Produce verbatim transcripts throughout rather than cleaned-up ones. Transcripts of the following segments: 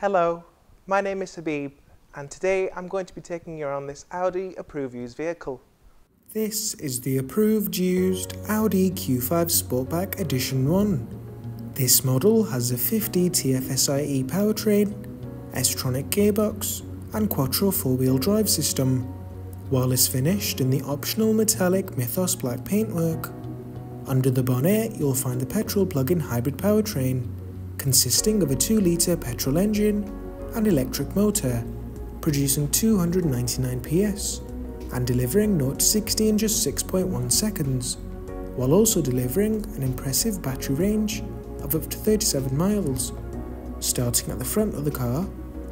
Hello, my name is Habib, and today I'm going to be taking you around this Audi approved used vehicle. This is the approved used Audi Q five Sportback Edition one. This model has a fifty T F S I E powertrain, S-Tronic gearbox, and Quattro four-wheel drive system, while it's finished in the optional metallic Mythos Black paintwork. Under the bonnet, you'll find the petrol plug-in hybrid powertrain, consisting of a two litre petrol engine and electric motor, producing two hundred ninety-nine P S and delivering zero to sixty in just six point one seconds, while also delivering an impressive battery range of up to thirty-seven miles. Starting at the front of the car,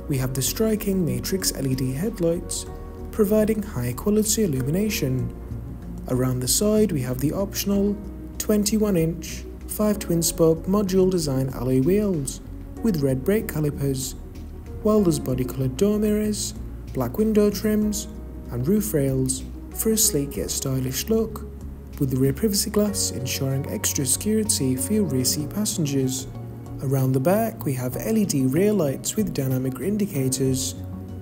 we have the striking Matrix L E D headlights, providing high quality illumination. Around the side, we have the optional twenty-one inch five twin-spoke module design alloy wheels with red brake calipers, while there's body-coloured door mirrors, black window trims and roof rails for a sleek yet stylish look, with the rear privacy glass ensuring extra security for your rear seat passengers. Around the back, we have L E D rear lights with dynamic indicators,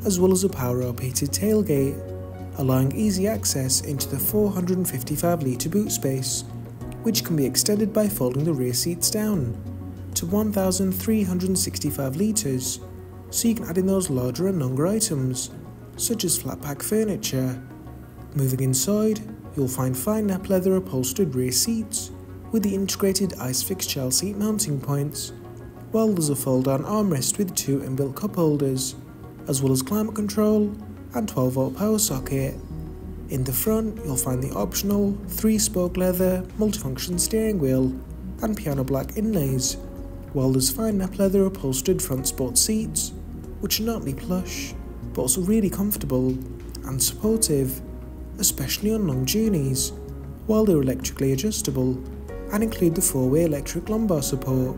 as well as a power-up heated tailgate, allowing easy access into the four hundred fifty-five litre boot space, which can be extended by folding the rear seats down to one thousand three hundred sixty-five litres, so you can add in those larger and longer items, such as flat pack furniture. Moving inside, you'll find fine nap leather upholstered rear seats with the integrated Isofix child seat mounting points, while there's a fold down armrest with two inbuilt cup holders, as well as climate control and twelve volt power socket. In the front, you'll find the optional three-spoke leather multifunction steering wheel and piano black inlays, while there's fine nap leather upholstered front sport seats, which are not only plush, but also really comfortable and supportive, especially on long journeys, while they're electrically adjustable and include the four-way electric lumbar support.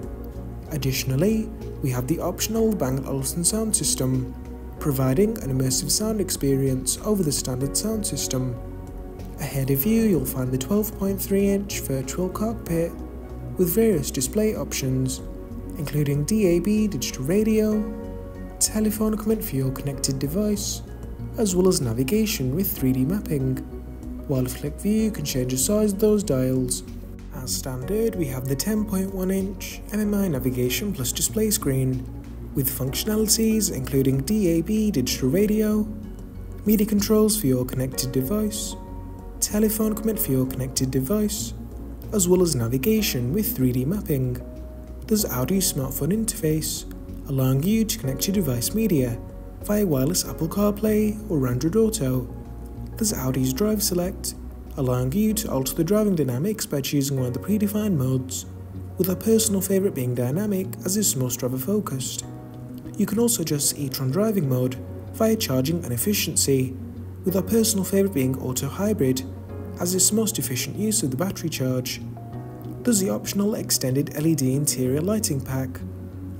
Additionally, we have the optional Bang and Olufsen sound system, providing an immersive sound experience over the standard sound system. Ahead of you, you'll find the twelve point three inch virtual cockpit with various display options, including D A B digital radio, telephone equipment for your connected device, as well as navigation with three D mapping, while a flick view can change the size of those dials. As standard, we have the ten point one inch M M I navigation plus display screen, with functionalities including D A B digital radio, media controls for your connected device, telephone command for your connected device, as well as navigation with three D mapping. There's Audi's smartphone interface, allowing you to connect your device media via wireless Apple CarPlay or Android Auto. There's Audi's Drive Select, allowing you to alter the driving dynamics by choosing one of the predefined modes, with our personal favourite being dynamic, as it's most driver focused. You can also adjust e-tron driving mode via charging and efficiency, with our personal favourite being auto hybrid, as its most efficient use of the battery charge. There's the optional extended L E D interior lighting pack,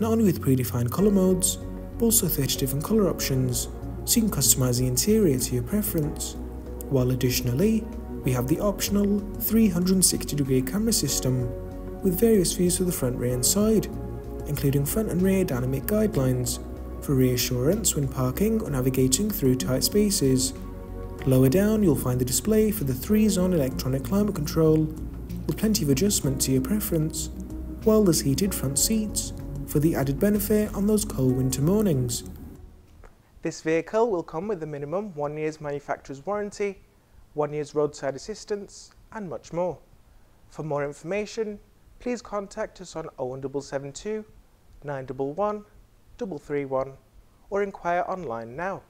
not only with predefined colour modes, but also thirty different colour options, so you can customise the interior to your preference. While additionally, we have the optional three hundred sixty degree camera system, with various views for the front, rear and side, including front and rear dynamic guidelines for reassurance when parking or navigating through tight spaces. Lower down, you'll find the display for the three zone electronic climate control, with plenty of adjustment to your preference, while there's heated front seats for the added benefit on those cold winter mornings. This vehicle will come with a minimum one year's manufacturer's warranty, one year's roadside assistance and much more. For more information, please contact us on oh one seven seven two, nine one one, three three one or inquire online now.